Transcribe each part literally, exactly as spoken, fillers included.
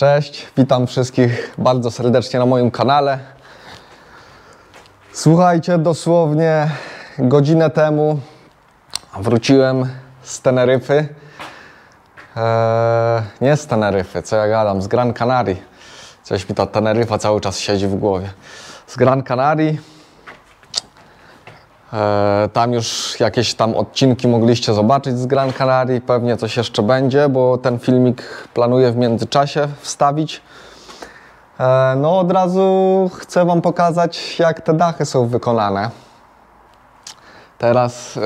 Cześć, witam wszystkich bardzo serdecznie na moim kanale. Słuchajcie, dosłownie godzinę temu wróciłem z Teneryfy. Eee, nie z Teneryfy, co ja gadam, z Gran Canarii. Coś mi ta Teneryfa cały czas siedzi w głowie. Z Gran Canarii. Eee, tam już jakieś tam odcinki mogliście zobaczyć z Gran Canarii. Pewnie coś jeszcze będzie, bo ten filmik planuję w międzyczasie wstawić. Eee, no od razu chcę wam pokazać, jak te dachy są wykonane. Teraz yy,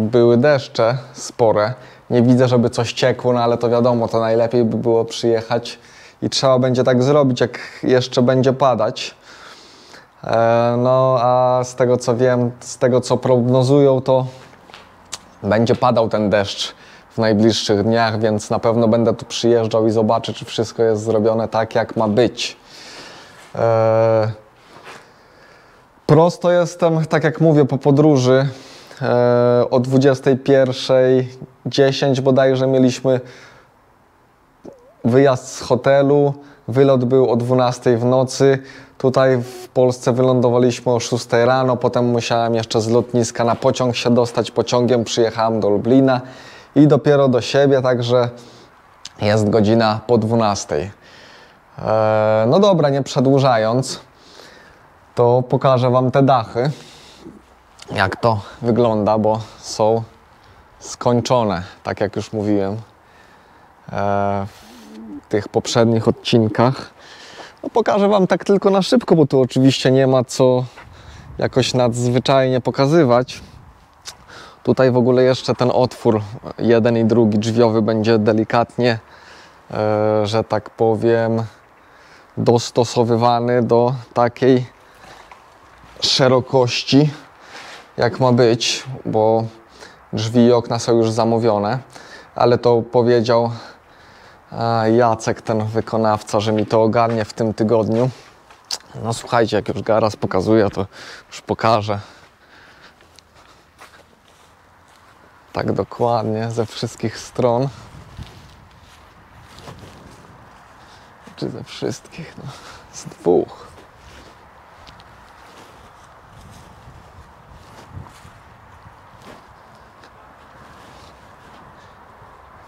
były deszcze spore. Nie widzę, żeby coś ciekło, no ale to wiadomo, to najlepiej by było przyjechać i trzeba będzie tak zrobić, jak jeszcze będzie padać. E, no a z tego co wiem, z tego co prognozują, to będzie padał ten deszcz w najbliższych dniach, więc na pewno będę tu przyjeżdżał i zobaczę, czy wszystko jest zrobione tak, jak ma być. E, Prosto jestem, tak jak mówię, po podróży. E, o dwudziestej pierwszej dziesięć bodajże mieliśmy wyjazd z hotelu. Wylot był o dwunastej w nocy. Tutaj w Polsce wylądowaliśmy o szóstej rano. Potem musiałem jeszcze z lotniska na pociąg się dostać. Pociągiem przyjechałem do Lublina i dopiero do siebie, także jest godzina po dwunastej. E, no dobra, nie przedłużając, to pokażę wam te dachy, jak to wygląda, bo są skończone, tak jak już mówiłem w tych poprzednich odcinkach. No pokażę wam tak tylko na szybko, bo tu oczywiście nie ma co jakoś nadzwyczajnie pokazywać. Tutaj w ogóle jeszcze ten otwór jeden i drugi drzwiowy będzie delikatnie, że tak powiem, dostosowywany do takiej szerokości, jak ma być, bo drzwi i okna są już zamówione, ale to powiedział Jacek, ten wykonawca, że mi to ogarnie w tym tygodniu. No słuchajcie, jak już garaż pokazuję, to już pokażę tak dokładnie ze wszystkich stron. Czy ze wszystkich? No, z dwóch.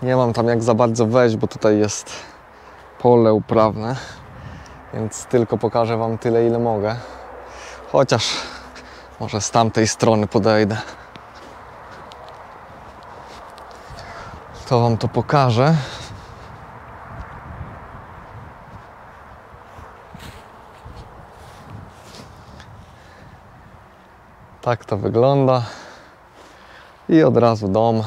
Nie mam tam jak za bardzo wejść, bo tutaj jest pole uprawne, więc tylko pokażę wam tyle, ile mogę. Chociaż może z tamtej strony podejdę, to wam to pokażę. Tak to wygląda i od razu dom.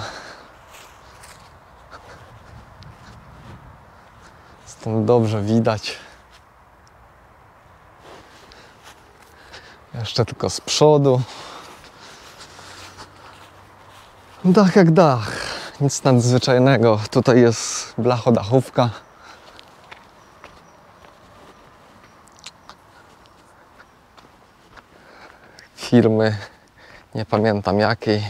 Dobrze widać. Jeszcze tylko z przodu. Dach jak dach. Nic nadzwyczajnego. Tutaj jest blachodachówka. Firmy, nie pamiętam jakiej.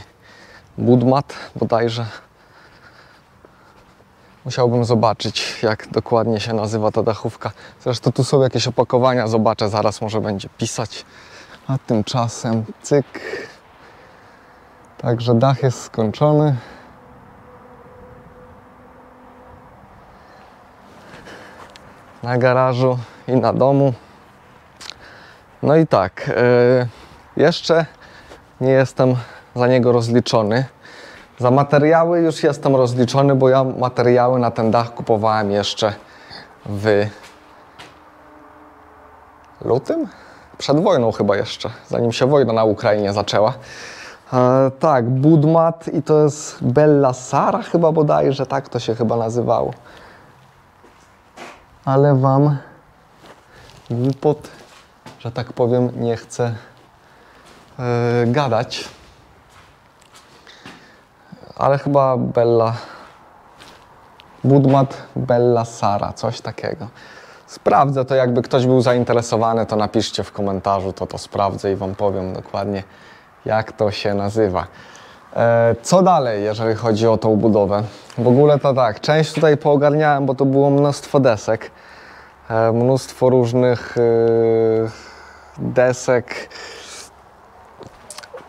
Budmat bodajże. Musiałbym zobaczyć, jak dokładnie się nazywa ta dachówka. Zresztą tu są jakieś opakowania, zobaczę zaraz, może będzie pisać. A tymczasem cyk. Także dach jest skończony. Na garażu i na domu. No i tak, yy, jeszcze nie jestem za niego rozliczony. Za materiały już jestem rozliczony, bo ja materiały na ten dach kupowałem jeszcze w lutym? Przed wojną chyba jeszcze, zanim się wojna na Ukrainie zaczęła. E, tak, Budmat i to jest Bella Sara chyba bodajże, tak to się chyba nazywało. Ale wam głupot, że tak powiem, nie chcę e, gadać. Ale chyba Bella, Budmat Bella Sara, coś takiego. Sprawdzę to, jakby ktoś był zainteresowany, to napiszcie w komentarzu, to to sprawdzę i wam powiem dokładnie, jak to się nazywa. E, co dalej, jeżeli chodzi o tą budowę? W ogóle to tak, część tutaj poogarniałem, bo to było mnóstwo desek. mnóstwo różnych desek,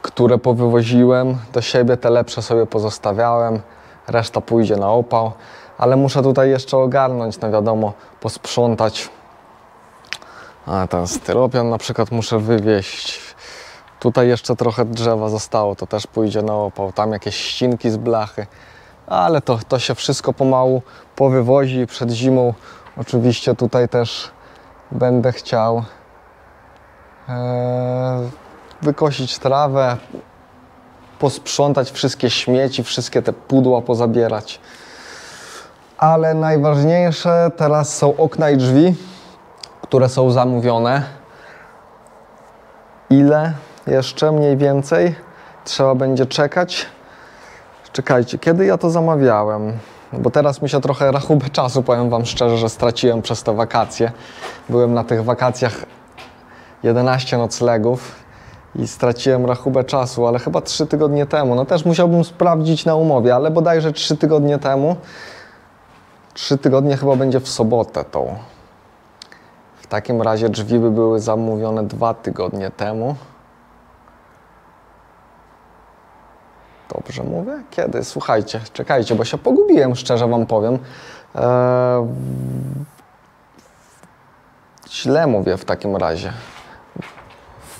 które powywoziłem do siebie, te lepsze sobie pozostawiałem, reszta pójdzie na opał, ale muszę tutaj jeszcze ogarnąć, no wiadomo, posprzątać. A ten styropian na przykład muszę wywieźć. Tutaj jeszcze trochę drzewa zostało, to też pójdzie na opał. Tam jakieś ścinki z blachy, ale to, to się wszystko pomału powywozi. Przed zimą oczywiście tutaj też będę chciał ee, wykosić trawę, posprzątać wszystkie śmieci, wszystkie te pudła pozabierać. Ale najważniejsze teraz są okna i drzwi, które są zamówione. Ile jeszcze mniej więcej trzeba będzie czekać? Czekajcie, kiedy ja to zamawiałem? Bo teraz mi się trochę rachubę czasu, powiem wam szczerze, że straciłem przez te wakacje. Byłem na tych wakacjach jedenaście noclegów i straciłem rachubę czasu, ale chyba trzy tygodnie temu. No też musiałbym sprawdzić na umowie, ale bodajże trzy tygodnie temu. Trzy tygodnie chyba będzie w sobotę tą. W takim razie drzwi by były zamówione dwa tygodnie temu. Dobrze mówię? Kiedy? Słuchajcie, czekajcie, bo się pogubiłem, szczerze wam powiem. Eee... Źle mówię w takim razie.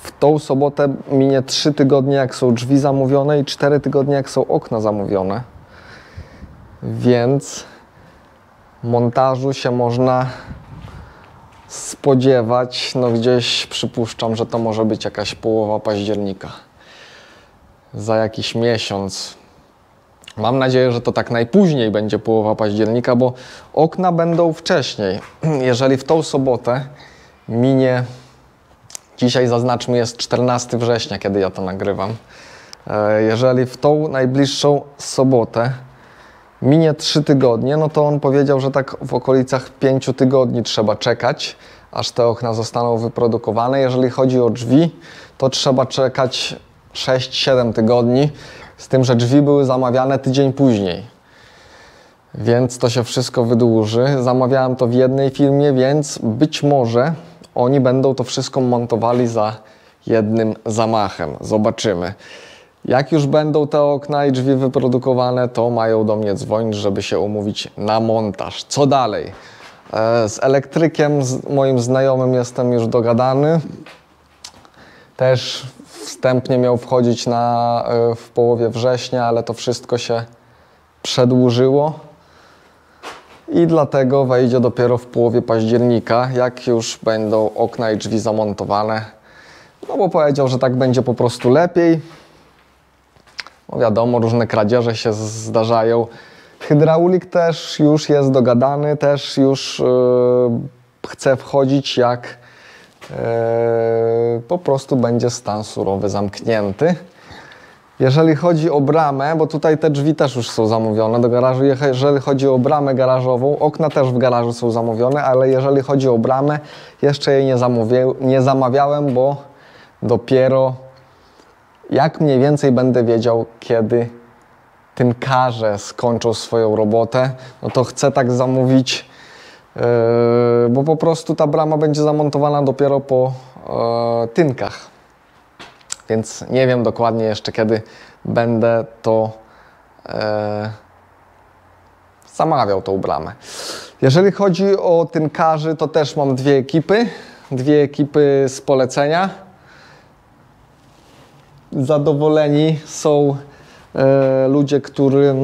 W tą sobotę minie trzy tygodnie, jak są drzwi zamówione i cztery tygodnie, jak są okna zamówione. Więc montażu się można spodziewać, no gdzieś przypuszczam, że to może być jakaś połowa października. Za jakiś miesiąc. Mam nadzieję, że to tak najpóźniej będzie połowa października, bo okna będą wcześniej. Jeżeli w tą sobotę minie, dzisiaj zaznaczmy jest czternastego września, kiedy ja to nagrywam. Jeżeli w tą najbliższą sobotę minie trzy tygodnie, no to on powiedział, że tak w okolicach pięciu tygodni trzeba czekać, aż te okna zostaną wyprodukowane. Jeżeli chodzi o drzwi, to trzeba czekać sześć siedem tygodni, z tym, że drzwi były zamawiane tydzień później. Więc to się wszystko wydłuży. Zamawiałem to w jednej firmie, więc być może oni będą to wszystko montowali za jednym zamachem. Zobaczymy. Jak już będą te okna i drzwi wyprodukowane, to mają do mnie dzwonić, żeby się umówić na montaż. Co dalej? Z elektrykiem, z moim znajomym jestem już dogadany. Też wstępnie miał wchodzić na, w połowie września, ale to wszystko się przedłużyło. I dlatego wejdzie dopiero w połowie października, jak już będą okna i drzwi zamontowane. No bo powiedział, że tak będzie po prostu lepiej. No wiadomo, różne kradzieże się zdarzają. Hydraulik też już jest dogadany, też już yy, chce wchodzić, jak yy, po prostu będzie stan surowy zamknięty. Jeżeli chodzi o bramę, bo tutaj te drzwi też już są zamówione do garażu, jeżeli chodzi o bramę garażową, okna też w garażu są zamówione, ale jeżeli chodzi o bramę, jeszcze jej nie, zamówię, nie zamawiałem, bo dopiero jak mniej więcej będę wiedział, kiedy tynkarze skończą swoją robotę, no to chcę tak zamówić, yy, bo po prostu ta brama będzie zamontowana dopiero po yy, tynkach. Więc nie wiem dokładnie jeszcze, kiedy będę to yy, zamawiał tą bramę. Jeżeli chodzi o tynkarzy, to też mam dwie ekipy, dwie ekipy z polecenia. Zadowoleni są e, ludzie, którym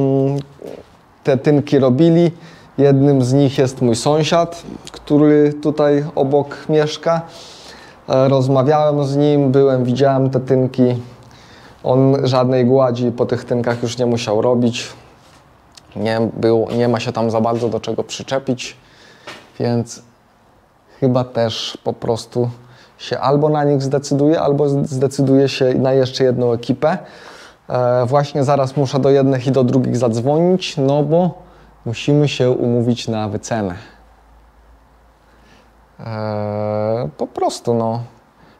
te tynki robili. Jednym z nich jest mój sąsiad, który tutaj obok mieszka. E, rozmawiałem z nim, byłem, widziałem te tynki. On żadnej gładzi po tych tynkach już nie musiał robić. Nie, był, nie ma się tam za bardzo do czego przyczepić, więc chyba też po prostu się albo na nich zdecyduje, albo zdecyduje się na jeszcze jedną ekipę. E, właśnie zaraz muszę do jednych i do drugich zadzwonić, no bo musimy się umówić na wycenę. E, po prostu no,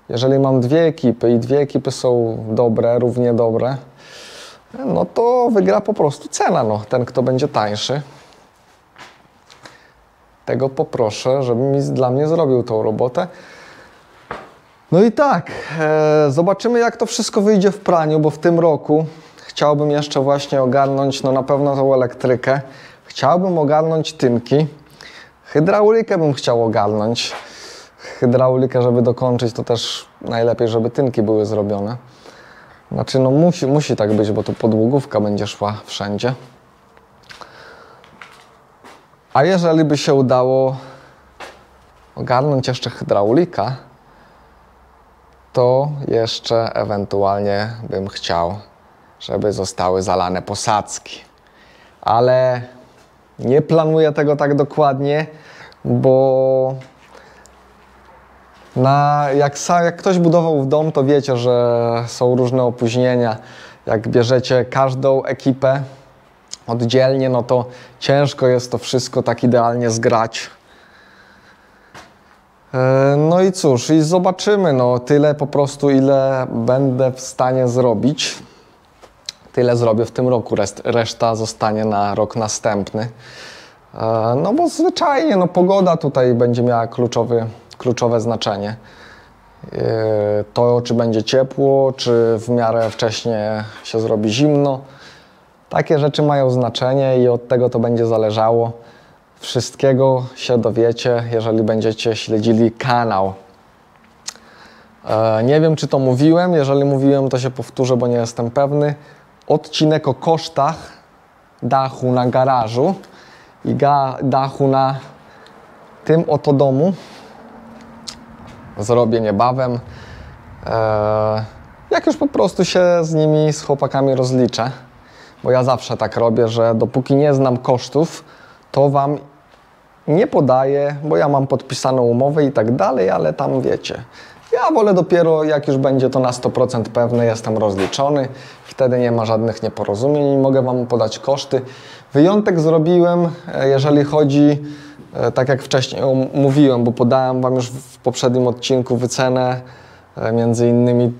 jeżeli mam dwie ekipy i dwie ekipy są dobre, równie dobre, no to wygra po prostu cena, no, ten kto będzie tańszy. tego poproszę, żeby mi, dla mnie zrobił tą robotę. No i tak, e, zobaczymy, jak to wszystko wyjdzie w praniu, bo w tym roku chciałbym jeszcze właśnie ogarnąć, no na pewno tą elektrykę, chciałbym ogarnąć tynki, hydraulikę bym chciał ogarnąć. Hydraulikę, żeby dokończyć, to też najlepiej, żeby tynki były zrobione. Znaczy, no musi, musi tak być, bo tu podłogówka będzie szła wszędzie. A jeżeli by się udało ogarnąć jeszcze hydraulika, to jeszcze ewentualnie bym chciał, żeby zostały zalane posadzki. Ale nie planuję tego tak dokładnie, bo na, jak, sam, jak ktoś budował w dom, to wiecie, że są różne opóźnienia. Jak bierzecie każdą ekipę oddzielnie, no to ciężko jest to wszystko tak idealnie zgrać. No i cóż, i zobaczymy, no tyle po prostu, ile będę w stanie zrobić. Tyle zrobię w tym roku, reszta zostanie na rok następny. No bo zwyczajnie, no pogoda tutaj będzie miała kluczowy, kluczowe znaczenie. To, czy będzie ciepło, czy w miarę wcześnie się zrobi zimno. Takie rzeczy mają znaczenie i od tego to będzie zależało. Wszystkiego się dowiecie, jeżeli będziecie śledzili kanał. Nie wiem, czy to mówiłem. Jeżeli mówiłem, to się powtórzę, bo nie jestem pewny. Odcinek o kosztach dachu na garażu i dachu na tym oto domu zrobię niebawem. Jak już po prostu się z nimi, z chłopakami rozliczę. Bo ja zawsze tak robię, że dopóki nie znam kosztów, to wam nie podaję, bo ja mam podpisaną umowę i tak dalej, ale tam wiecie. Ja wolę dopiero, jak już będzie to na sto procent pewne, jestem rozliczony, wtedy nie ma żadnych nieporozumień i mogę wam podać koszty. Wyjątek zrobiłem, jeżeli chodzi, tak jak wcześniej mówiłem, bo podałem wam już w poprzednim odcinku wycenę między innymi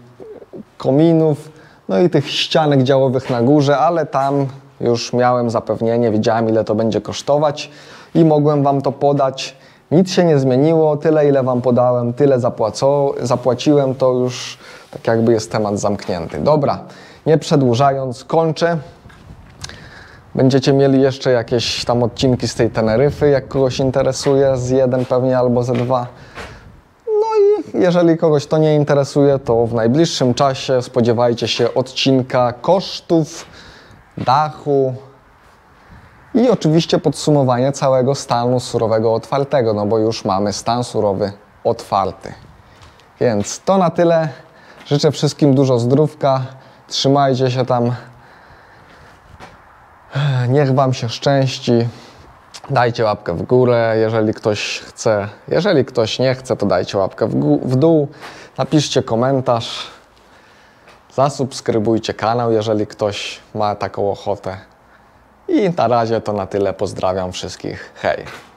kominów, no i tych ścianek działowych na górze, ale tam już miałem zapewnienie, wiedziałem, ile to będzie kosztować i mogłem wam to podać. Nic się nie zmieniło, tyle ile wam podałem, tyle zapłaciłem, to już tak jakby jest temat zamknięty. Dobra, nie przedłużając, kończę. Będziecie mieli jeszcze jakieś tam odcinki z tej Teneryfy, jak kogoś interesuje, z jeden pewnie albo z dwa. Jeżeli kogoś to nie interesuje, to w najbliższym czasie spodziewajcie się odcinka kosztów, dachu i oczywiście podsumowanie całego stanu surowego otwartego, no bo już mamy stan surowy otwarty. Więc to na tyle. Życzę wszystkim dużo zdrówka. Trzymajcie się tam. Niech wam się szczęści. Dajcie łapkę w górę, jeżeli ktoś chce. Jeżeli ktoś nie chce, to dajcie łapkę w, w dół. Napiszcie komentarz. Zasubskrybujcie kanał, jeżeli ktoś ma taką ochotę. I na razie to na tyle. Pozdrawiam wszystkich. Hej!